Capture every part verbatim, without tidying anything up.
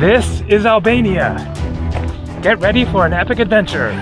This is Albania. Get ready for an epic adventure.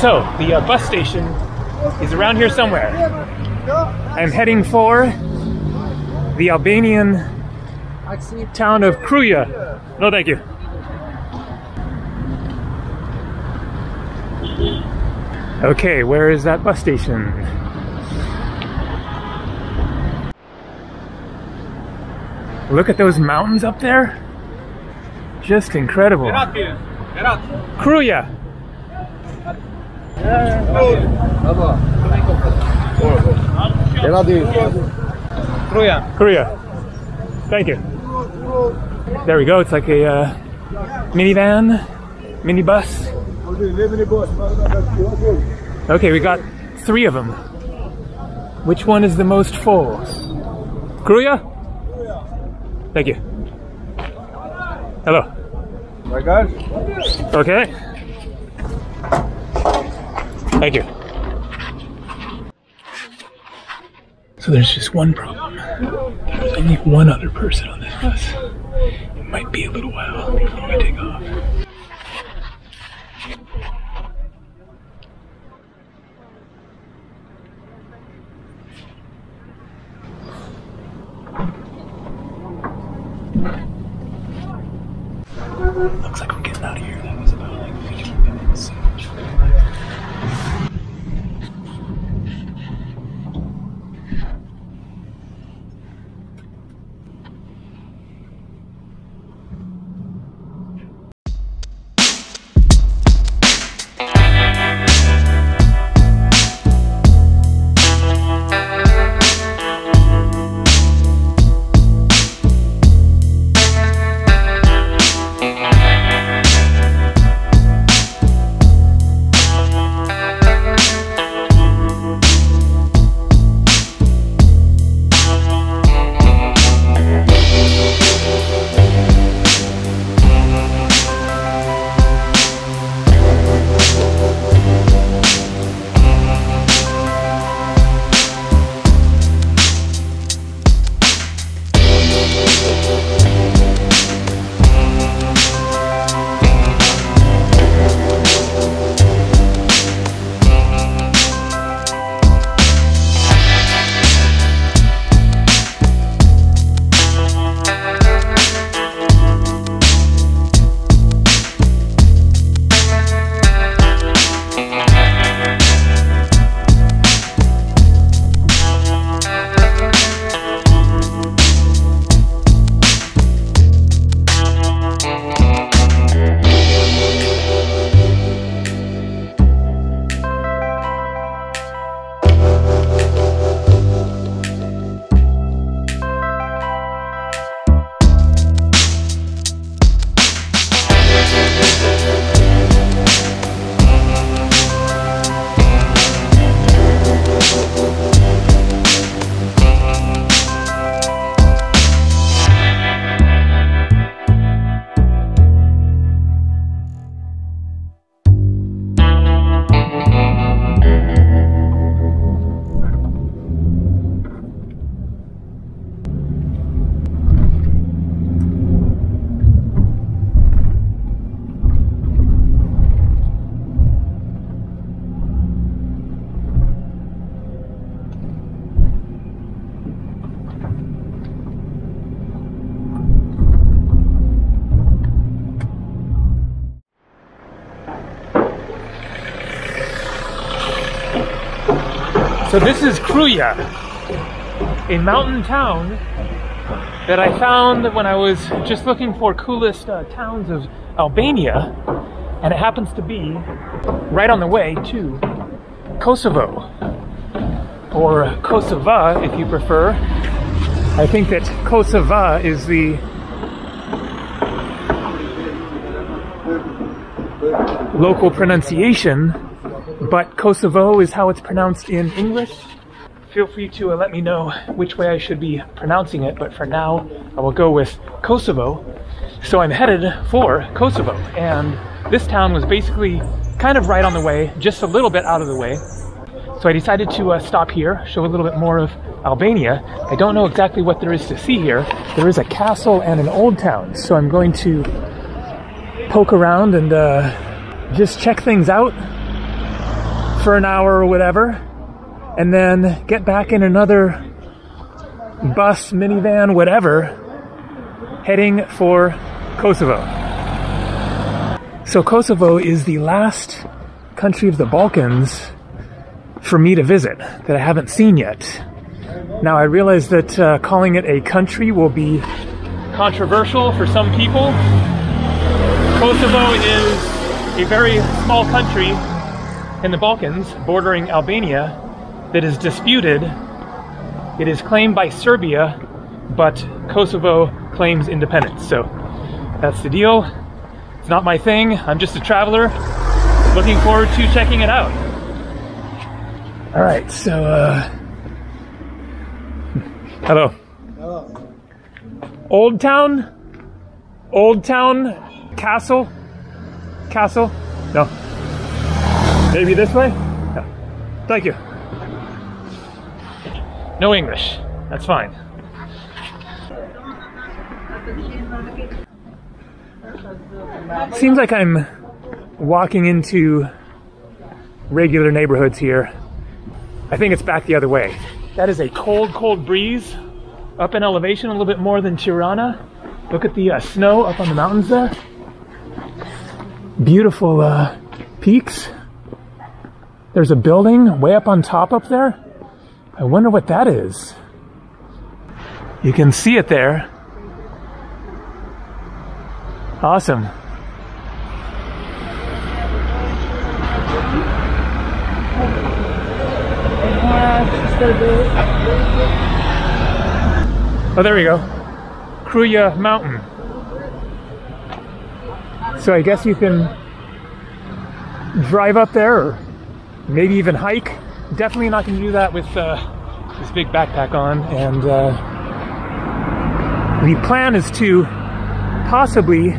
So, the uh, bus station is around here somewhere. I'm heading for the Albanian town of Krujë. No, thank you. Okay, where is that bus station? Look at those mountains up there. Just incredible. Krujë. Krujë. Thank you. There we go. It's like a uh, minivan, minibus. Okay, we got three of them. Which one is the most full? Krujë? Thank you. Hello. My God. Okay. Thank you. So there's just one problem. There's only one other person on this bus. It might be a little while before we take off. Looks like we're getting out of here. That was about like fifteen minutes. So this is Krujë, a mountain town that I found when I was just looking for coolest uh, towns of Albania, and it happens to be right on the way to Kosovo, or Kosova if you prefer. I think that Kosova is the local pronunciation, but Kosovo is how it's pronounced in English. Feel free to uh, let me know which way I should be pronouncing it, but for now I will go with Kosovo. So I'm headed for Kosovo, and this town was basically kind of right on the way, just a little bit out of the way. So I decided to uh, stop here, show a little bit more of Albania. I don't know exactly what there is to see here. There is a castle and an old town, so I'm going to poke around and uh, just check things out for an hour or whatever, and then get back in another bus, minivan, whatever, heading for Kosovo. So Kosovo is the last country of the Balkans for me to visit that I haven't seen yet. Now I realize that uh, calling it a country will be controversial for some people. Kosovo is a very small country in the Balkans bordering Albania that is disputed. It is claimed by Serbia, but Kosovo claims independence. So that's the deal. It's not my thing. I'm just a traveler looking forward to checking it out. All right, so uh hello. Hello. Old town? Old town castle? Castle? No. Maybe this way? No. Thank you. No English. That's fine. Seems like I'm walking into regular neighborhoods here. I think it's back the other way. That is a cold, cold breeze. Up in elevation a little bit more than Tirana. Look at the uh, snow up on the mountains there. Beautiful uh, peaks. There's a building way up on top up there. I wonder what that is. You can see it there. Awesome. Oh, there we go. Krujë Mountain. So I guess you can drive up there, or maybe even hike. Definitely not going to do that with uh, this big backpack on. And uh, the plan is to possibly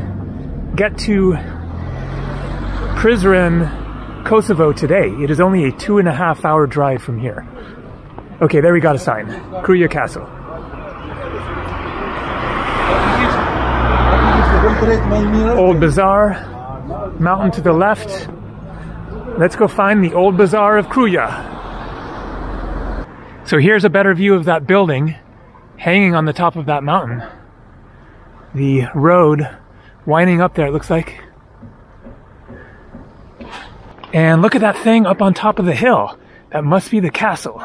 get to Prizren, Kosovo today. It is only a two and a half hour drive from here. Okay, there we got a sign. Krujë Castle. Old Bazaar, mountain to the left. Let's go find the Old Bazaar of Krujë. So here's a better view of that building hanging on the top of that mountain. The road winding up there, it looks like. And look at that thing up on top of the hill. That must be the castle.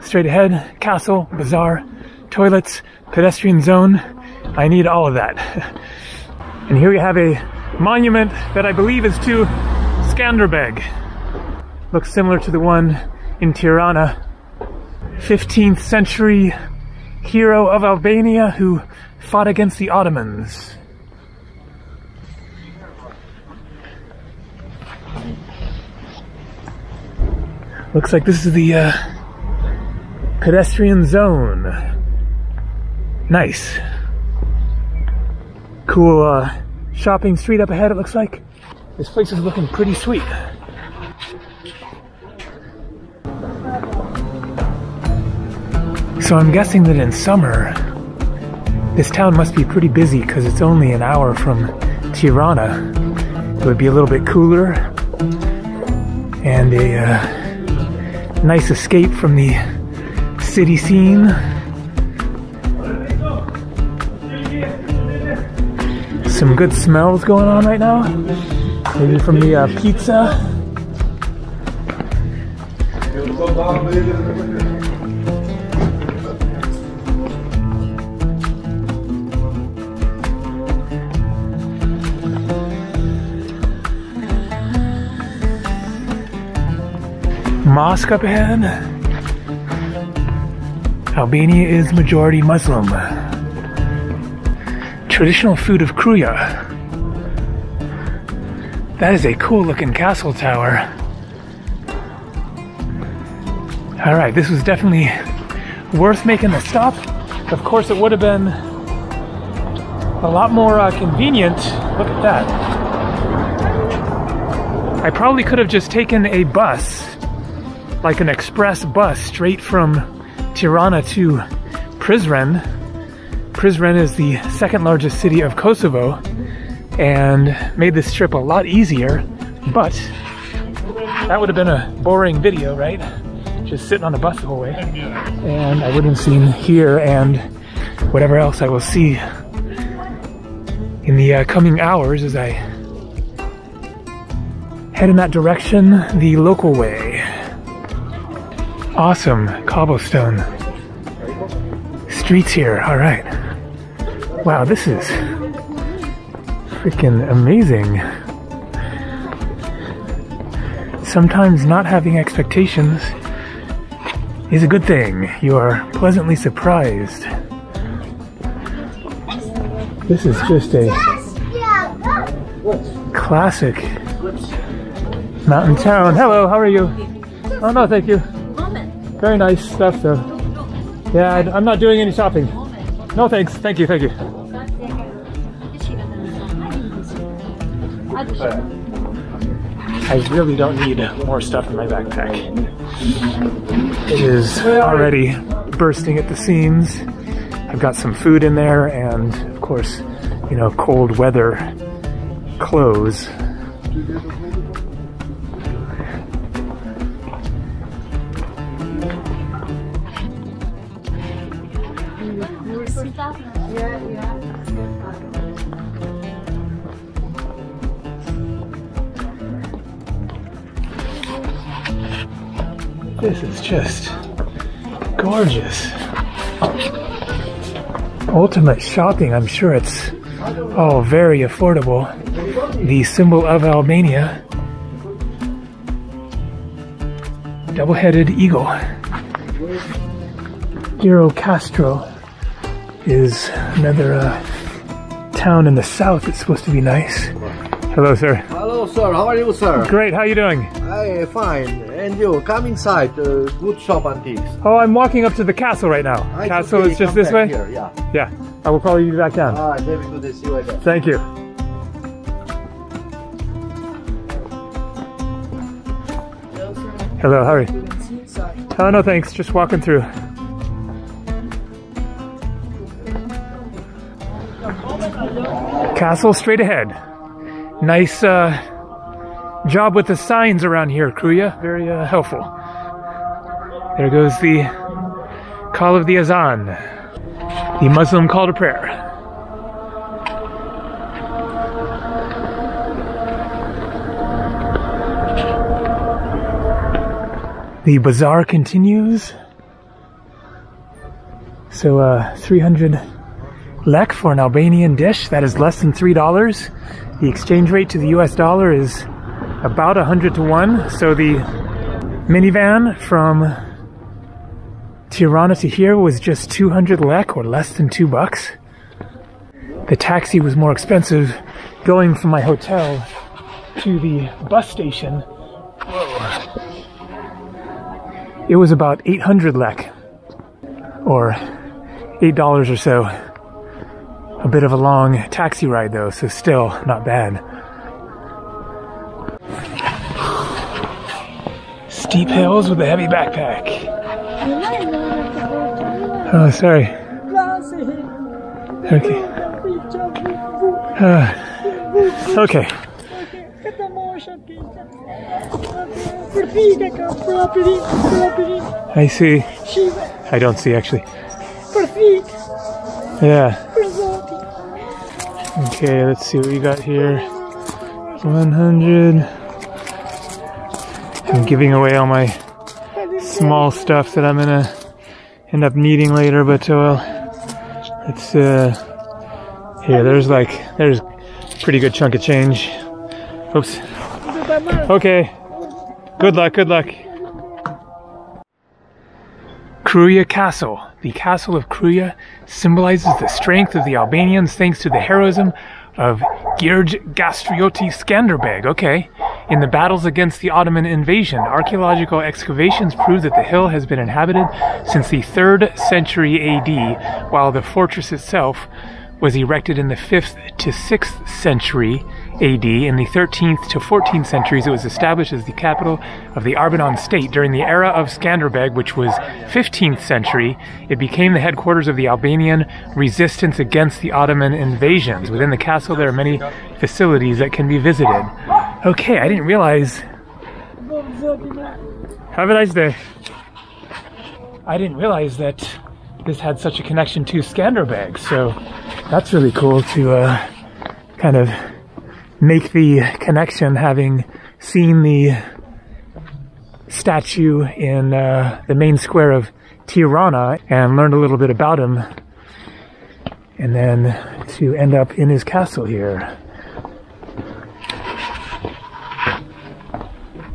Straight ahead, castle, bazaar, toilets, pedestrian zone. I need all of that. And here we have a monument that I believe is to Skanderbeg. Looks similar to the one in Tirana. fifteenth century hero of Albania who fought against the Ottomans. Looks like this is the uh, pedestrian zone. Nice. Cool uh, shopping street up ahead, it looks like. This place is looking pretty sweet. So I'm guessing that in summer, this town must be pretty busy because it's only an hour from Tirana. It would be a little bit cooler and a uh, nice escape from the city scene. Some good smells going on right now. Maybe from the uh, pizza. Mosque up ahead. Albania is majority Muslim. Traditional food of Krujë. That is a cool looking castle tower. Alright, this was definitely worth making the stop. Of course, it would have been a lot more uh, convenient. Look at that. I probably could have just taken a bus, like an express bus, straight from Tirana to Prizren. Prizren is the second largest city of Kosovo, and made this trip a lot easier, but that would have been a boring video, right? Just sitting on a bus the whole way. And I wouldn't have seen here and whatever else I will see in the uh, coming hours as I head in that direction, the local way. Awesome cobblestone streets here. All right. Wow, this is freaking amazing. Sometimes not having expectations is a good thing. You are pleasantly surprised. This is just a classic mountain town. Hello, how are you? Oh no, thank you. Very nice stuff though. Yeah, I, I'm not doing any shopping. No thanks, thank you, thank you. I really don't need more stuff in my backpack. It is already bursting at the seams. I've got some food in there and, of course, you know, cold weather clothes. This is just gorgeous. Ultimate shopping, I'm sure it's all very affordable. The symbol of Albania. Double-headed eagle. Giro Castro is another uh, town in the south that's supposed to be nice. Hello, sir. Hello, sir. How are you, sir? Great. How are you doing? Hey, fine. And you, come inside. Uh, good shop antiques. Oh, I'm walking up to the castle right now. I castle is just this way? Here, yeah. Yeah. I will probably be back down. All right. Very good to see you again. Thank you. Hello, sir. Hello, how are you? Oh, no, thanks. Just walking through. Castle straight ahead. Nice uh, job with the signs around here, Krujë. Very uh, helpful. There goes the call of the Azan, the Muslim call to prayer. The bazaar continues. So uh, three hundred lek for an Albanian dish. That is less than three dollars. The exchange rate to the U S dollar is about a hundred to one, so the minivan from Tirana to here was just two hundred lek, or less than two bucks. The taxi was more expensive going from my hotel to the bus station. Whoa. It was about eight hundred lek, or eight dollars or so. A bit of a long taxi ride though, so still not bad. Steep hills with a heavy backpack. Oh, sorry. Okay. Uh, okay. I see. I don't see actually. Yeah. Okay, let's see what we got here. one hundred. I'm giving away all my small stuff that I'm gonna end up needing later, but well, it's uh yeah, there's like there's a pretty good chunk of change. Oops. Okay. Good luck, good luck. Krujë Castle. The castle of Krujë symbolizes the strength of the Albanians thanks to the heroism of Gjergj Kastrioti Skanderbeg. Okay. In the battles against the Ottoman invasion, archaeological excavations prove that the hill has been inhabited since the third century A D, while the fortress itself was erected in the fifth to sixth century A D. In the thirteenth to fourteenth centuries, it was established as the capital of the Arbanon state. During the era of Skanderbeg, which was fifteenth century, it became the headquarters of the Albanian resistance against the Ottoman invasions. Within the castle, there are many facilities that can be visited. Okay, I didn't realize... Have a nice day. I didn't realize that this had such a connection to Skanderbeg, so that's really cool to uh, kind of make the connection, having seen the statue in uh, the main square of Tirana and learned a little bit about him, and then to end up in his castle here.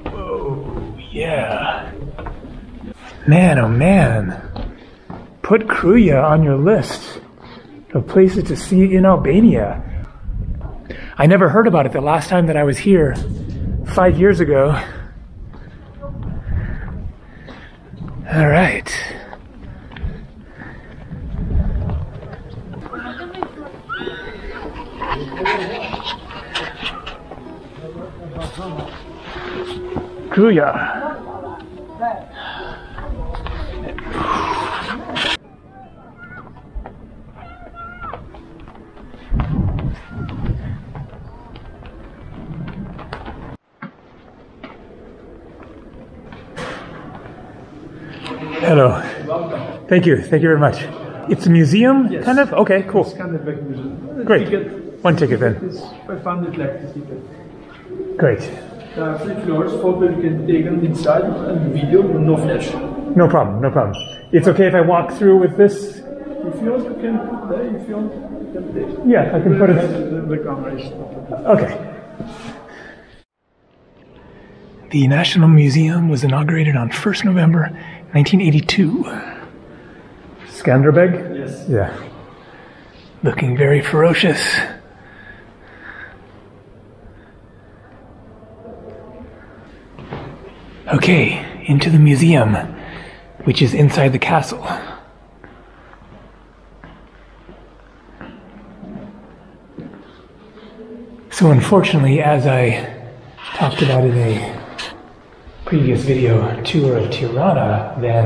Whoa, yeah. Man, oh man. Put Krujë on your list of places to see in Albania. I never heard about it the last time that I was here five years ago. All right. Krujë. Hello. Welcome. Thank you. Thank you very much. It's a museum, yes. Kind of? Okay, cool. Skanderbeg Museum. Great. Ticket. One ticket then. It's five hundred lek the ticket. Great. There are three floors, photo you can take them inside, and video, no flash. No problem, no problem. It's okay if I walk through with this? If you want, you can put there. If you want, you can take it. Yeah, I can put it. The camera is not. Okay. The National Museum was inaugurated on first November nineteen eighty-two. Skanderbeg? Yes. Yeah. Looking very ferocious. Okay, into the museum, which is inside the castle. So unfortunately, as I talked about in a previous video tour of Tirana, then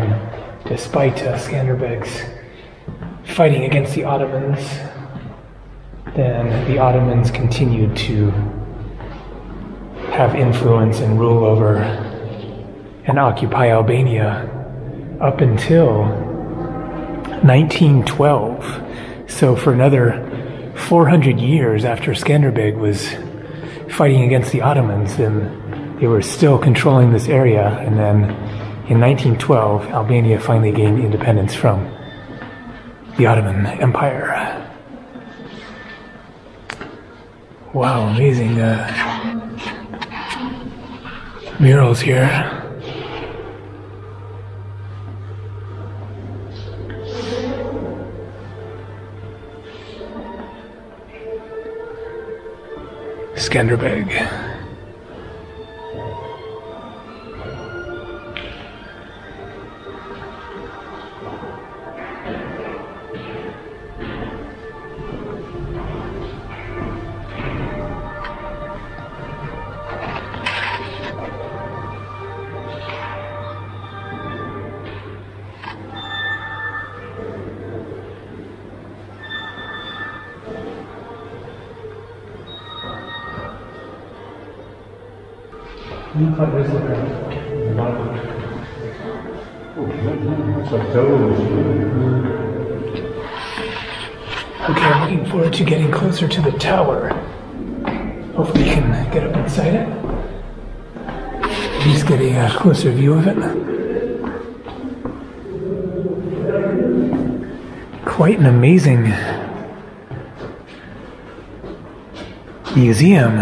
despite uh, Skanderbeg's fighting against the Ottomans, then the Ottomans continued to have influence and rule over and occupy Albania up until nineteen twelve. So for another four hundred years after Skanderbeg was fighting against the Ottomans, then they were still controlling this area, and then in nineteen twelve, Albania finally gained independence from the Ottoman Empire. Wow, amazing uh, murals here. Skanderbeg. Okay, I'm looking forward to getting closer to the tower. Hopefully we can get up inside it. At least get a uh, closer view of it. quite an amazing museum.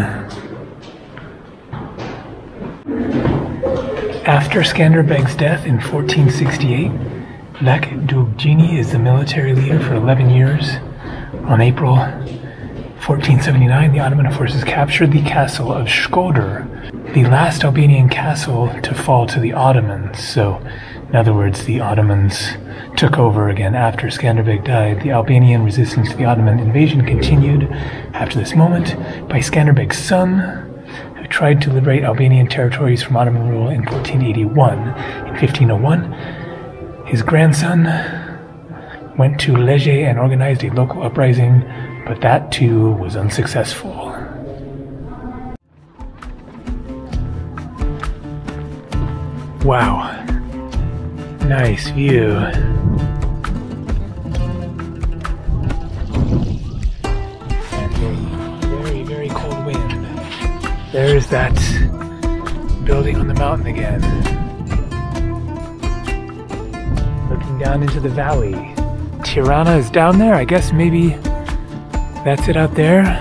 After Skanderbeg's death in fourteen sixty-eight, Lek Dukagjin is the military leader for eleven years. On April fourteen seventy-nine, the Ottoman forces captured the castle of Shkodër, the last Albanian castle to fall to the Ottomans. So, in other words, the Ottomans took over again after Skanderbeg died. The Albanian resistance to the Ottoman invasion continued after this moment by Skanderbeg's son, who tried to liberate Albanian territories from Ottoman rule in fourteen eighty-one. In fifteen oh one, his grandson went to Leje and organized a local uprising, but that too was unsuccessful. Wow. Nice view. Very, very cold wind. There's that building on the mountain again. Looking down into the valley. Tirana is down there. I guess maybe that's it out there.